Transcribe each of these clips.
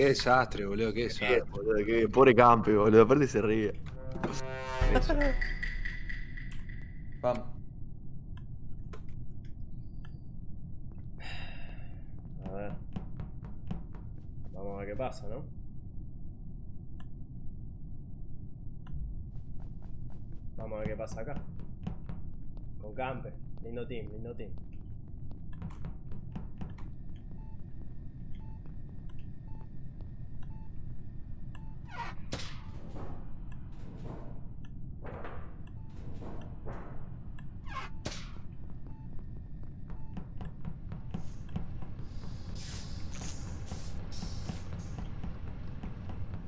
Qué desastre, boludo, qué desastre. Qué pobre Campe, boludo, aparte se ríe. Vamos. A ver. Vamos a ver qué pasa, ¿no? Vamos a ver qué pasa acá. Con Campe. Lindo team, lindo team.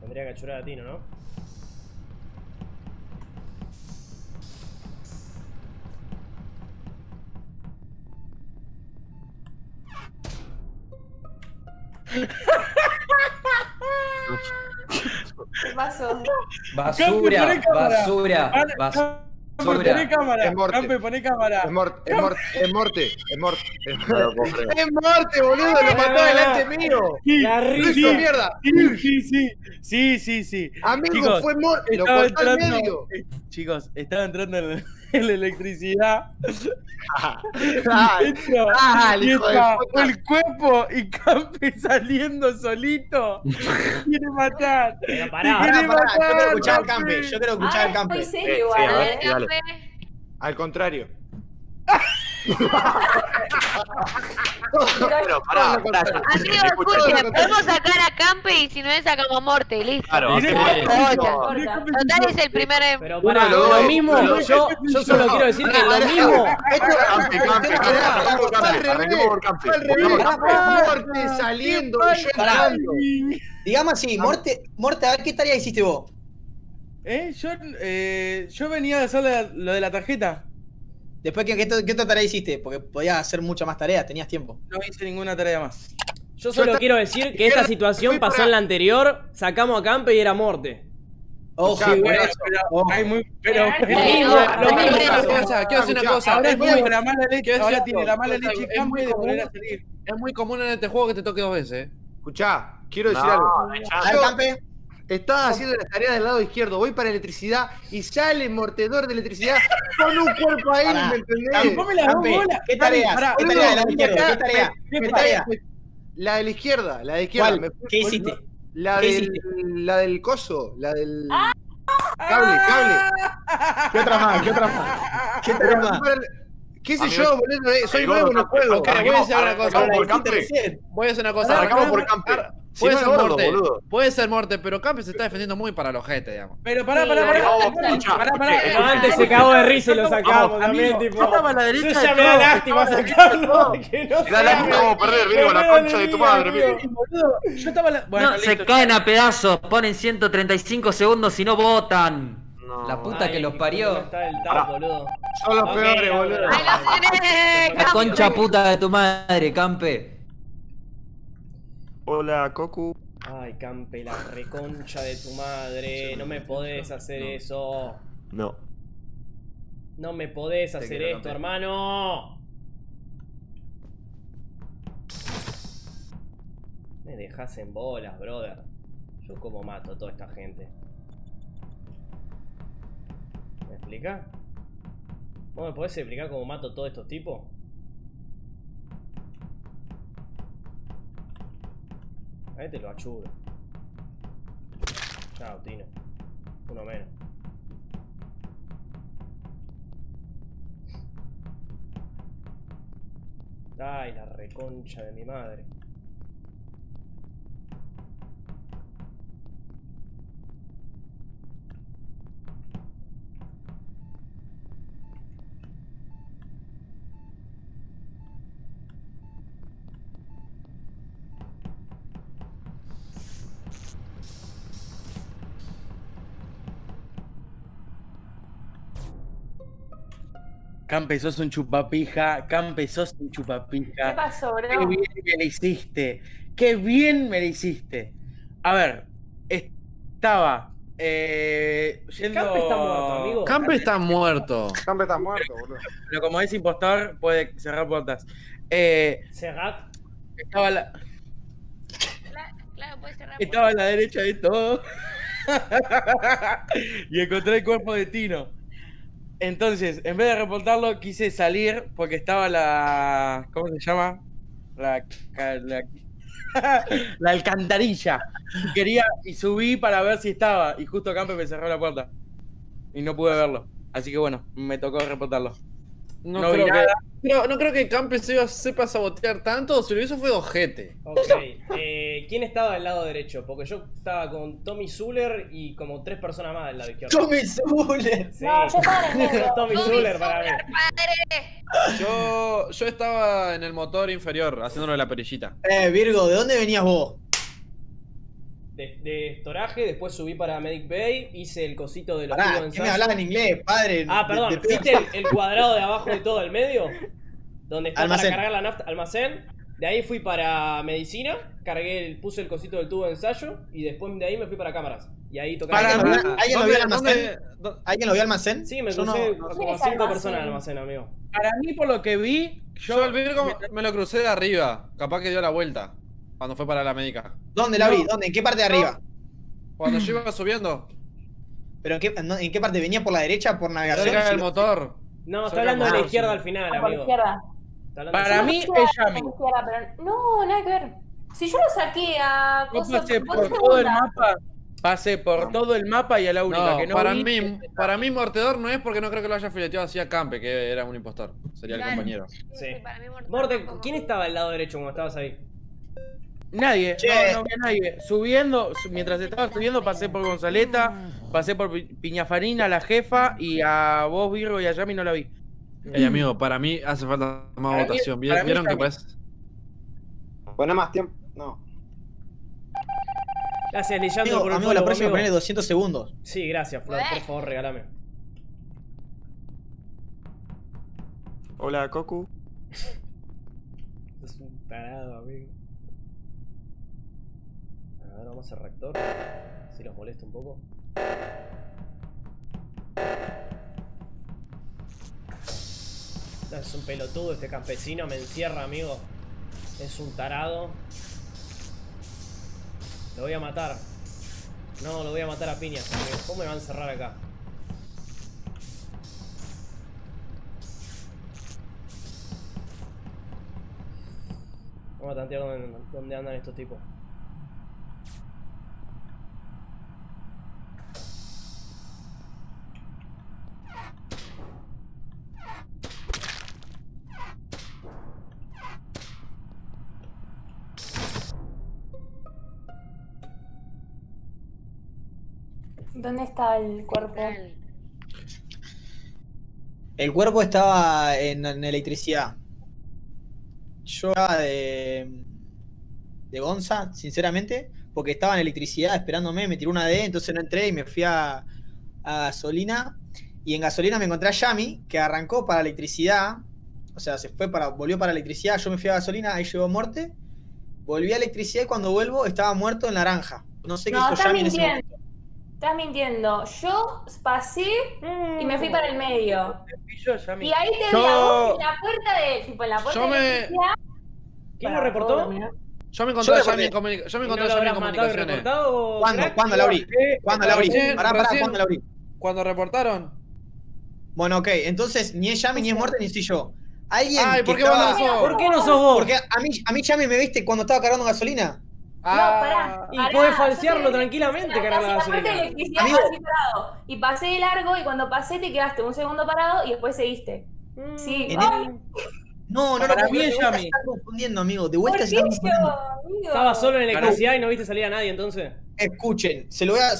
Tendría que achurar a Tino, ¿no? ¿Qué pasó? Basura, basura, basura. Campe, cámara. Campe, poné cámara. Es Morte, es Morte, es Morte, es Morte. Es Morte, boludo, lo mató delante mío. La risa, mierda. Sí. Amigo, fue Morte, lo cortó al medio. Chicos, estaba entrando en la electricidad. Y está el cuerpo y Campe saliendo solito. Quiere matar. Pero pará. Yo quiero escuchar al Campe. Al contrario. Pero pará. Amigo, escuchen, podemos sacar a Campe y si no es sacamos a Morte, listo. Claro, total es el primer. Pero pará, lo mismo. Yo solo quiero decir que lo mismo. Morte saliendo, yo entrando. Digamos así, Morte, a ver qué tarea hiciste vos. Yo venía a hacer lo de la tarjeta. Después, ¿qué otra tarea hiciste? Porque podías hacer muchas más tareas, tenías tiempo. No hice ninguna tarea más. Yo solo quiero decir que esta situación pasó en la anterior, sacamos a Campe y era Morte. Ojo, pero quiero hacer una cosa. Es muy común en este juego que te toque dos veces. Escuchá, quiero decir algo. A ver, Campe. Estaba haciendo las tareas del lado izquierdo, voy para electricidad y sale el Mortedor de electricidad con un cuerpo ahí, ¿me entendés? ¿Qué tarea? ¿Qué tarea del lado izquierdo? ¿Qué tarea? La de la izquierda. ¿Cuál? ¿Qué hiciste? La del coso, la del... Cable. ¿Qué otra más? ¿Qué sé yo, boludo? Soy nuevo, no juego. Voy a hacer una cosa. Arrancamos por Campe. Puede ser Morte, pero Campe se está defendiendo muy para los jetes, digamos. Pero pará. Antes se cagó de risa y lo sacamos también, tipo. Yo ya me da lástima sacarlo. Da lástima como perder, Virgo, la concha de tu madre, Virgo. Se caen a pedazos, ponen 135 segundos y no votan. La puta que los parió. Son los peores, boludo. La concha puta de tu madre, Campe. Hola, Goku. Ay, Campe, la reconcha de tu madre. No me podés hacer eso. No. No me podés hacer esto, hermano. Me dejás en bolas, brother. Yo como mato a toda esta gente. ¿Me explica? ¿Vos me podés explicar cómo mato a todos estos tipos? Ahí te lo achuro. Chao, Tino. Uno menos. Ay, la reconcha de mi madre. Campe, sos un chupapija. Campe, sos un chupapija. ¿Qué pasó, bro? Qué bien me la hiciste. Qué bien me la hiciste. A ver, estaba yendo... Campe está muerto, amigo. Campe está muerto, boludo. Pero como es impostor, puede cerrar puertas. Cerrar. Estaba la... no puedes cerrar. Estaba a la derecha de todo. Y encontré el cuerpo de Tino. Entonces, en vez de reportarlo, quise salir porque estaba la... ¿Cómo se llama? La alcantarilla. Quería y subí para ver si estaba. Y justo Campe me cerró la puerta. Y no pude verlo. Así que bueno, me tocó reportarlo. No creo que... no creo que Campe sepa sabotear tanto. Si lo hizo fue ojete. Ok. ¿Quién estaba del lado derecho? Porque yo estaba con Tommy Suler y como tres personas más del lado izquierdo. ¡Tommy Suler! Sí. No, yo estaba en el medio. Tommy Suler, para mí. Yo estaba en el motor inferior, haciéndole la perillita. Virgo, ¿de dónde venías vos? De estoraje, después subí para Medic Bay, hice el cosito de los tubos. ¿Qué me hablás en inglés, padre? Ah, perdón, ¿viste el cuadrado de abajo de todo, el medio? Donde está almacén. Para cargar la nafta, almacén. De ahí fui para medicina, cargué, puse el cosito del tubo de ensayo y después de ahí me fui para cámaras. Y ahí tocaba. ¿Alguien lo vio almacén? ¿Alguien lo vio almacén? Sí, me crucé como 5 personas en almacén, amigo. Para mí, por lo que vi, yo al Virgo me lo crucé de arriba, capaz que dio la vuelta. Cuando fue para la médica. ¿Dónde, Lauri? ¿Dónde? ¿En qué parte de arriba? Cuando yo iba subiendo. ¿Pero en qué parte? ¿Venía por la derecha? ¿Por navegación? Cerca del motor. No, está hablando de la izquierda al final, amigo. Por la izquierda. Para mí es Yami. No, nada que ver. Si yo lo saqué a... Yo pasé por todo el mapa. Pasé por todo el mapa y a la única que no vi. Para mí Mortedor no es porque no creo que lo haya fileteado así a Campe, que era un impostor. Sería el compañero. Sí. Morte, ¿quién estaba al lado derecho cuando estabas ahí? Nadie, no había nadie. Subiendo, mientras estaba subiendo pasé por Gonzaleta, pasé por Pininfarina, la jefa, y a vos, Virgo, y a Yami no la vi. Hey, amigo, para mí hace falta más para votación. ¿Vieron que pues? Bueno, más tiempo, no. Gracias, Lillando, por el amigo, la próxima ponele 200 segundos. Sí, gracias, Flor, por favor, regálame. Hola, Goku. Es un tarado, amigo. Ahora vamos al reactor, si los molesta un poco. Es un pelotudo este campesino, me encierra, amigo. Es un tarado. Lo voy a matar. No, lo voy a matar a piñas, amigo. ¿Cómo me va a encerrar acá? Vamos a tantear dónde andan estos tipos. ¿Dónde estaba el cuerpo? El cuerpo estaba en electricidad. Yo estaba de Gonza, sinceramente, porque estaba en electricidad esperándome, me tiró una D, entonces no entré y me fui a gasolina. Y en gasolina me encontré a Yami, que arrancó para electricidad, o sea, volvió para electricidad, yo me fui a gasolina, ahí llegó Morte, volví a electricidad y cuando vuelvo estaba muerto en naranja. No sé qué hizo Yami en ese momento. Estás mintiendo. Yo pasé y me fui para el medio. Y ahí te vi a vos en la puerta de... Tipo, en la puerta de... ¿Quién lo reportó? Yo me encontré a Chami en comunicaciones. ¿Cuándo, Lauri? ¿Cuándo, Lauri? Pará, ¿cuándo, Lauri? ¿Cuándo reportaron? Bueno, ok. Entonces, ni es Chami, ni es Morte, ni soy yo. ¿Alguien que estaba...? ¿Por qué no sos vos? Porque a mí Chami me viste cuando estaba cargando gasolina. Ah, no, pará, y podés falsearlo tranquilamente, cargada. Y pasé de largo y cuando pasé te quedaste un segundo parado y después seguiste. Sí. No, para mí ya me estás confundiendo, amigo. De vuelta se está confundiendo. Estaba solo en electricidad y no viste salir a nadie, entonces. Escuchen, le voy a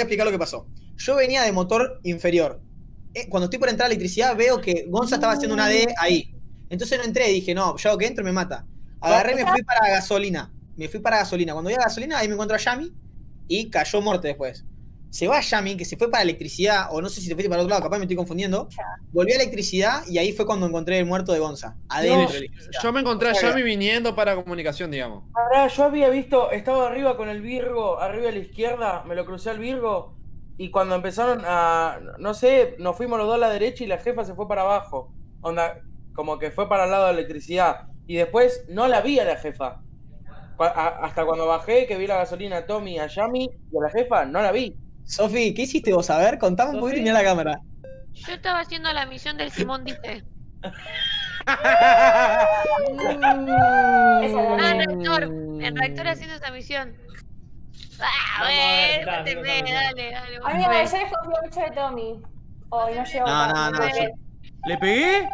explicar lo que pasó. Yo venía de motor inferior. Cuando estoy por entrar a electricidad veo que Gonza estaba haciendo una D ahí. Entonces no entré y dije, no, yo hago que entro me mata. Agarré y me fui para gasolina. Cuando voy a gasolina, ahí me encuentro a Yami y cayó Morte después. Se va Yami, que se fue para electricidad, o no sé si se fue para otro lado, capaz me estoy confundiendo. Volvió a electricidad y ahí fue cuando encontré el muerto de Gonza. Adentro. No, yo me encontré a Yami viniendo para comunicación, digamos. Ahora, yo había visto, estaba arriba con el Virgo, arriba a la izquierda, me lo crucé al Virgo y cuando empezaron a, no sé, nos fuimos los dos a la derecha y la jefa se fue para abajo. Onda, como que fue para el lado de electricidad. Y después no la vi a la jefa. Hasta cuando bajé, que vi la gasolina a Tommy, a Yami y a la jefa, no la vi. Sofi, ¿qué hiciste vos? A ver, contame un poquito y mira la cámara. Yo estaba haciendo la misión del Simón Dice. En reactor haciendo esa misión. A ver, dale. A mí me desconfío mucho de Tommy. Hoy no llevo. No. ¿Le pegué?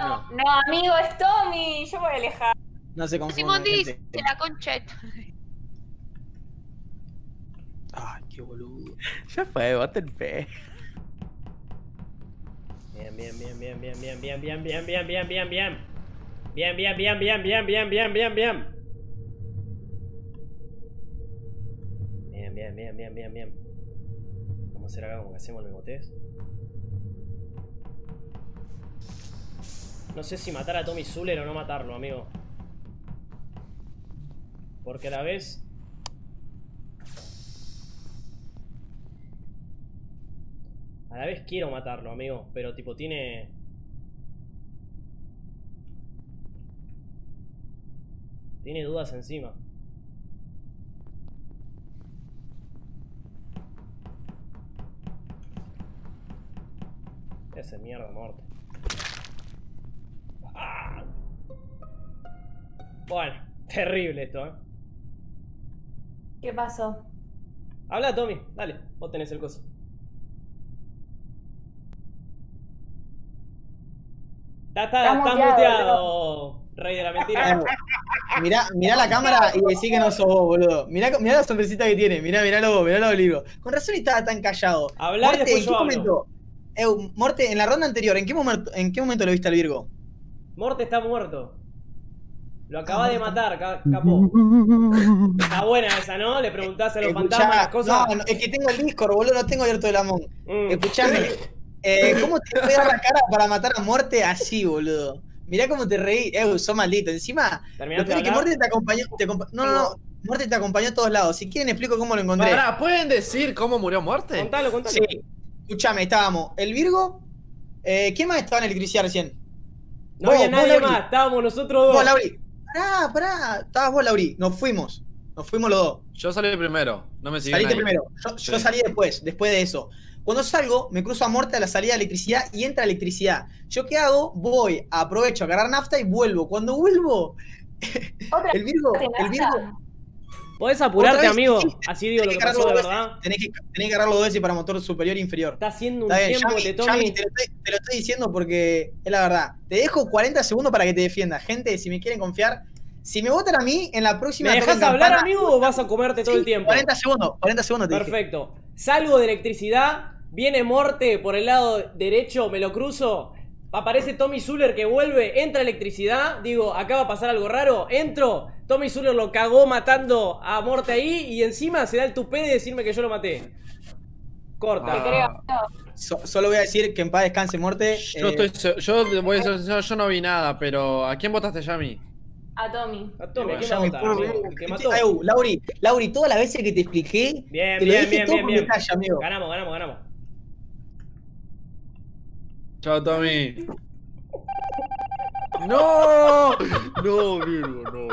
No, amigo, es Tommy. Yo voy a alejar. No se confunde. Simón Dice, la concheta. Ay, qué boludo. Ya fue, bate el pe. Bien. Vamos a hacer acá como que hacemos el botes. No sé si matar a Tommy Suler o no matarlo, amigo. Porque a la vez... A la vez quiero matarlo, amigo, pero tipo tiene... Tiene dudas encima. Ese mierda, Morte. ¡Ah! Bueno, terrible esto, ¿eh? ¿Qué pasó? Habla, Tommy, dale, vos tenés el coso. Está muteado, rey de la mentira. Mirá la cámara y decí que no sos vos, boludo. Mirá la sonrisita que tiene, mirá lo obligo. Con razón estaba tan callado. Hablá y después yo hablo. Morte, en la ronda anterior, ¿en qué momento lo viste al Virgo? Morte está muerto. Lo acabas de matar, capó. Está buena esa, ¿no? Le preguntás a los fantasmas las cosas. No, es que tengo el Discord, boludo, no tengo abierto el Among. Escuchame. ¿Cómo te pegas la cara para matar a Morte así, boludo? Mirá cómo te reí. Sos maldito. Encima, es que Morte te acompañó. No. Morte te acompañó a todos lados. Si quieren, explico cómo lo encontré. Pará, ¿pueden decir cómo murió Morte? Contalo. Sí. Escuchame, estábamos. El Virgo. ¿Quién más estaba en el Criciar recién? No había nadie más. Estábamos nosotros dos. Vos, Lauri. Pará. Estabas vos, Lauri. Nos fuimos los dos. Yo salí primero. No me siguieron. Saliste primero. Yo salí después de eso. Cuando salgo, me cruzo a Morte a la salida de electricidad y entra electricidad. ¿Yo qué hago? Voy, aprovecho a cargar nafta y vuelvo. Cuando vuelvo, el Virgo... Podés apurarte, amigo. Así digo lo que pasó, de verdad. Tenés que cargarlo dos veces para motor superior e inferior. Está haciendo un tiempo que te tome... Te lo estoy diciendo porque es la verdad. Te dejo 40 segundos para que te defiendas. Gente, si me quieren confiar... Si me votan a mí, en la próxima... ¿Me dejas hablar, amigo, o vas a comerte todo el tiempo? 40 segundos te dije. Perfecto. Salgo de electricidad... Viene Morte por el lado derecho, me lo cruzo. Aparece Tommy Suler que vuelve, entra electricidad. Digo, acá va a pasar algo raro. Entro, Tommy Suler lo cagó matando a Morte ahí. Y encima se da el tupé de decirme que yo lo maté. Corta. Solo voy a decir que en paz descanse Morte. Yo voy a ser sincero, yo no vi nada. Pero, ¿a quién votaste, Yami? A Tommy. ¿A quién vota? Lauri, todas las veces que te expliqué, te lo dije todo con detalle, amigo. Ganamos. Chao, Tommy. No, Virgo.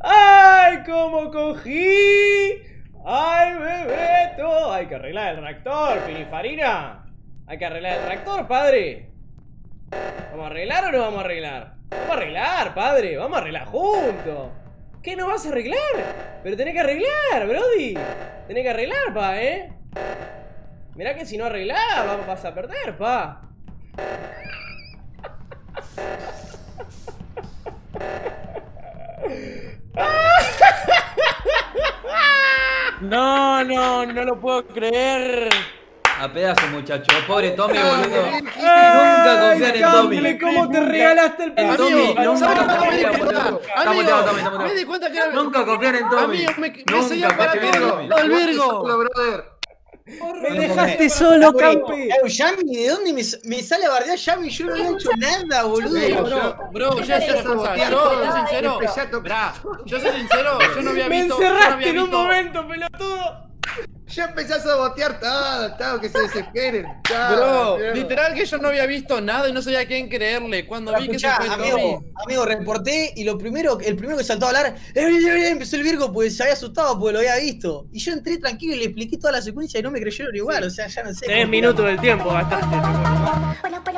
¡Ay, cómo cogí! ¡Ay, Bebeto! Hay que arreglar el reactor, Pininfarina. Hay que arreglar el reactor, padre. ¿Vamos a arreglar o no vamos a arreglar? Vamos a arreglar, padre. Vamos a arreglar juntos. ¿Qué no vas a arreglar? Pero tenés que arreglar, Brody. Tenés que arreglar, pa, ¿eh? Mirá que si no arreglás, vas a perder, pa. No lo puedo creer. A pedazos, muchacho. Pobre Tommy, boludo. Nunca confían en Tommy. ¿Cómo te regalaste el premio? Nunca confían en Tommy. Me seguían para todo. ¡El Virgo! ¡Me dejaste solo, Campe! Yami, ¿de dónde me sale a bardear Yami? Yo no he hecho nada, boludo. Bro, ya soy responsable. Yo soy sincero. Yo no había visto. Me encerraste en un momento, pelotudo. Ya empecé a sabotear todo, que se desesperen. Bro, literal que yo no había visto nada y no sabía a quién creerle. Cuando vi que se fue amigo, reporté y lo primero, el primero que saltó a hablar, empezó el Virgo, pues se había asustado porque lo había visto. Y yo entré tranquilo y le expliqué toda la secuencia y no me creyeron igual, o sea, ya no sé. 3 minutos del tiempo, bastante.